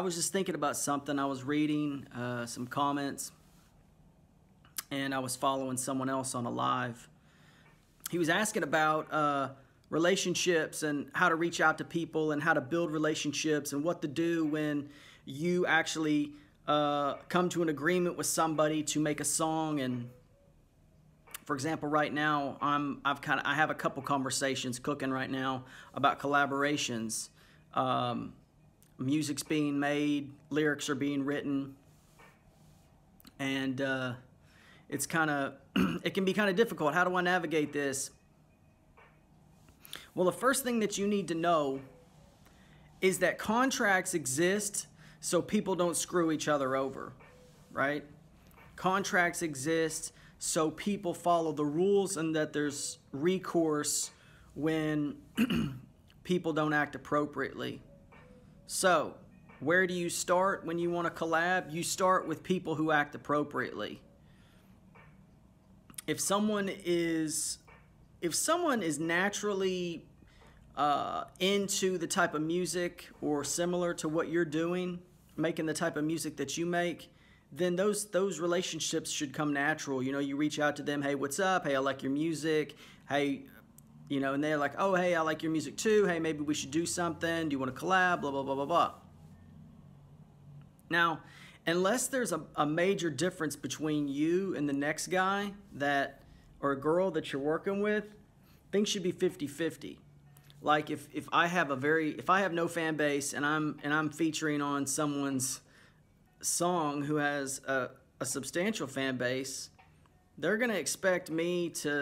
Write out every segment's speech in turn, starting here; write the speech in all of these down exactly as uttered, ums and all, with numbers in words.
I was just thinking about something. I was reading uh, some comments, and I was following someone else on a live. He was asking about uh, relationships and how to reach out to people and how to build relationships and what to do when you actually uh, come to an agreement with somebody to make a song. And for example, right now I'm I've kind of I have a couple conversations cooking right now about collaborations. Um, music's being made, lyrics are being written, and uh, it's kind of it can be kind of difficult. How do I navigate this? Well, the first thing that you need to know is that contracts exist so people don't screw each other over, right? Contracts exist so people follow the rules and that there's recourse when people don't act appropriately. So, where do you start when you want to collab? You start with people who act appropriately. If someone is... If someone is naturally uh, into the type of music or similar to what you're doing, making the type of music that you make, then those those relationships should come natural. You know, you reach out to them, hey, what's up? Hey, I like your music. Hey, you know, and they're like, oh, hey, I like your music too. Hey, maybe we should do something. Do you want to collab? Blah, blah, blah, blah, blah. Now, unless there's a, a major difference between you and the next guy that... or a girl that you're working with, things should be fifty fifty. Like if, if I have a very if I have no fan base and I'm and I'm featuring on someone's song who has a, a substantial fan base, they're gonna expect me to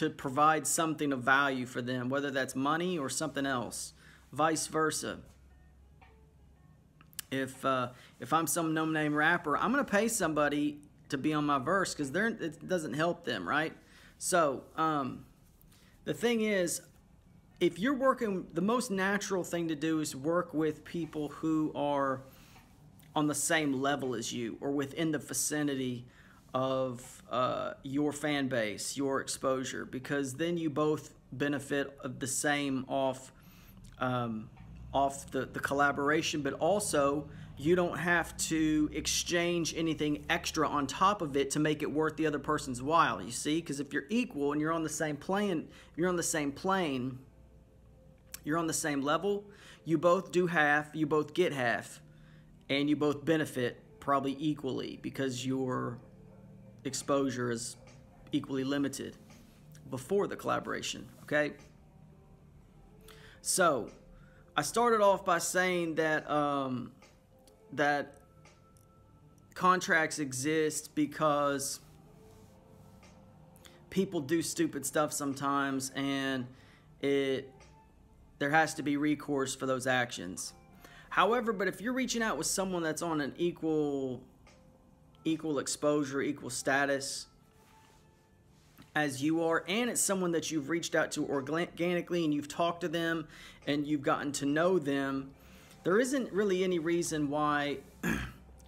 to provide something of value for them, whether that's money or something else. Vice versa. If uh, if I'm some no name rapper, I'm gonna pay somebody to be on my verse because they're it doesn't help them, right? So um, the thing is, if you're working, the most natural thing to do is work with people who are on the same level as you or within the vicinity of uh, your fan base, your exposure, because then you both benefit of the same off um, off the, the collaboration, but also you don't have to exchange anything extra on top of it to make it worth the other person's while, you see? Because if you're equal and you're on the same plane, you're on the same plane, you're on the same level, you both do half, you both get half, and you both benefit probably equally because your exposure is equally limited before the collaboration, okay? So, I started off by saying that, um, that contracts exist because people do stupid stuff sometimes, and it there has to be recourse for those actions. However, but if you're reaching out with someone that's on an equal equal exposure, equal status as you are, and it's someone that you've reached out to organically and you've talked to them and you've gotten to know them, there isn't really any reason why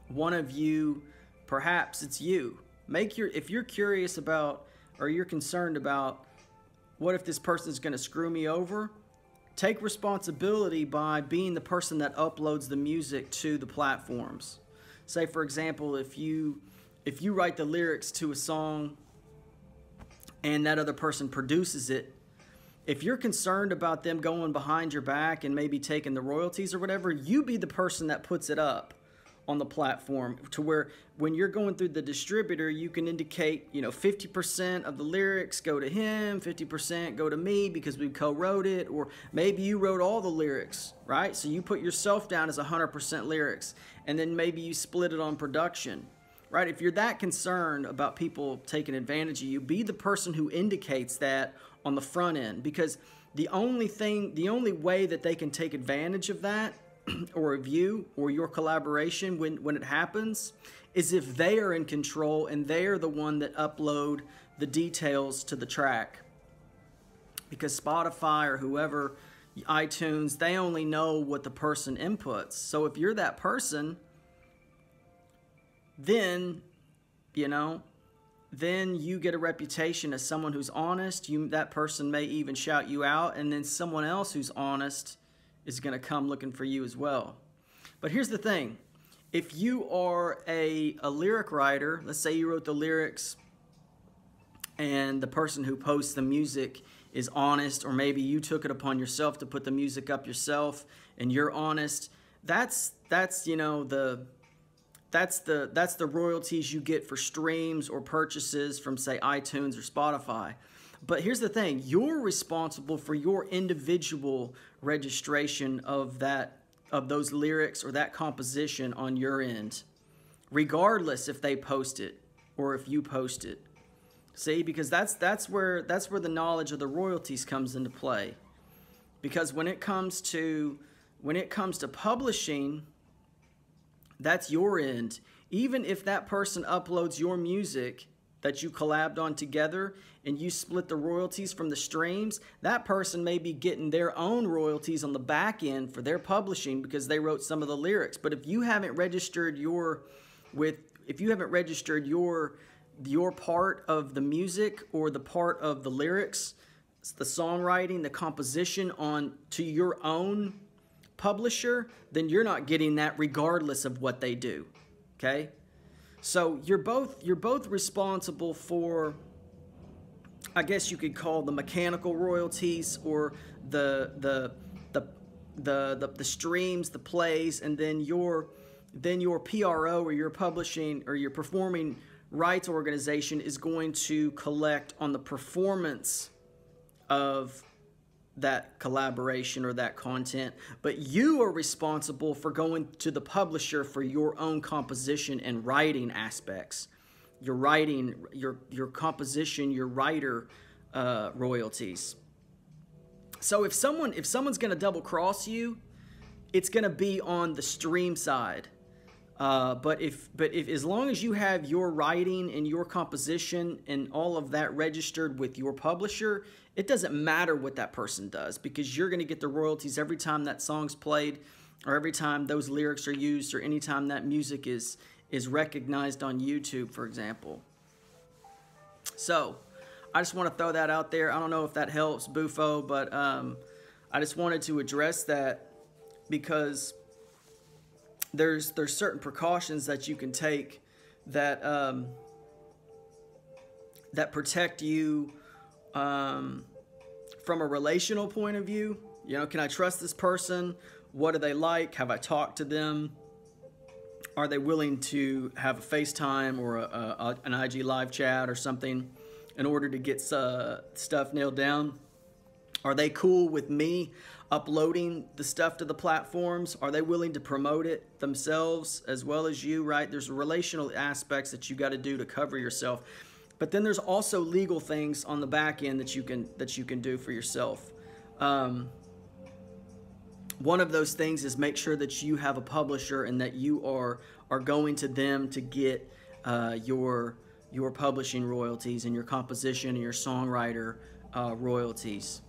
one of you, perhaps it's you, make your, if you're curious about or you're concerned about what if this person's going to screw me over, take responsibility by being the person that uploads the music to the platforms. Say, for example, if you, if you write the lyrics to a song and that other person produces it, if you're concerned about them going behind your back and maybe taking the royalties or whatever, you be the person that puts it up on the platform to where when you're going through the distributor, you can indicate, you know, fifty percent of the lyrics go to him, fifty percent go to me because we co-wrote it, or maybe you wrote all the lyrics, right? So you put yourself down as one hundred percent lyrics, and then maybe you split it on production, right? If you're that concerned about people taking advantage of you, be the person who indicates that on the front end, because the only thing, the only way that they can take advantage of that or of you or your collaboration when, when it happens is if they are in control and they are the one that upload the details to the track. Because Spotify or whoever, iTunes, they only know what the person inputs. So if you're that person, then, you know, then you get a reputation as someone who's honest. You, that person may even shout you out, and then someone else who's honest is going to come looking for you as well. But here's the thing. If you are a, a lyric writer, let's say you wrote the lyrics and the person who posts the music is honest, or maybe you took it upon yourself to put the music up yourself and you're honest, that's, that's you know, the... That's the, that's the royalties you get for streams or purchases from, say, iTunes or Spotify. But here's the thing. You're responsible for your individual registration of, that, of those lyrics or that composition on your end, regardless if they post it or if you post it. See, because that's, that's, where, that's where the knowledge of the royalties comes into play. Because when it comes to, when it comes to publishing... That's your end. Even if that person uploads your music that you collabed on together and you split the royalties from the streams, that person may be getting their own royalties on the back end for their publishing because they wrote some of the lyrics. But if you haven't registered your with if you haven't registered your your part of the music or the part of the lyrics, the songwriting, the composition on to your own publisher, then you're not getting that regardless of what they do. Okay? So you're both you're both responsible for, I guess you could call, the mechanical royalties or the the the the the, the streams, the plays, and then your then your P R O or your publishing or your performing rights organization is going to collect on the performance of that collaboration or that content, but you are responsible for going to the publisher for your own composition and writing aspects, your writing, your your composition, your writer uh, royalties. So if someone if someone's going to double cross you, it's going to be on the stream side. Uh, but if but if as long as you have your writing and your composition and all of that registered with your publisher, it doesn't matter what that person does, because you're going to get the royalties every time that song's played or every time those lyrics are used or any time that music is, is recognized on YouTube, for example. So I just want to throw that out there. I don't know if that helps, Bufo, but um, I just wanted to address that because there's, there's certain precautions that you can take that, um, that protect you Um, from a relational point of view. You know, can I trust this person? What are they like? Have I talked to them? Are they willing to have a FaceTime or a, a, an I G live chat or something in order to get uh, stuff nailed down? Are they cool with me uploading the stuff to the platforms? Are they willing to promote it themselves as well as you, right? There's relational aspects that you got to do to cover yourself. But then there's also legal things on the back end that you can that you can do for yourself. Um, one of those things is make sure that you have a publisher and that you are are going to them to get uh, your your publishing royalties and your composition and your songwriter uh, royalties.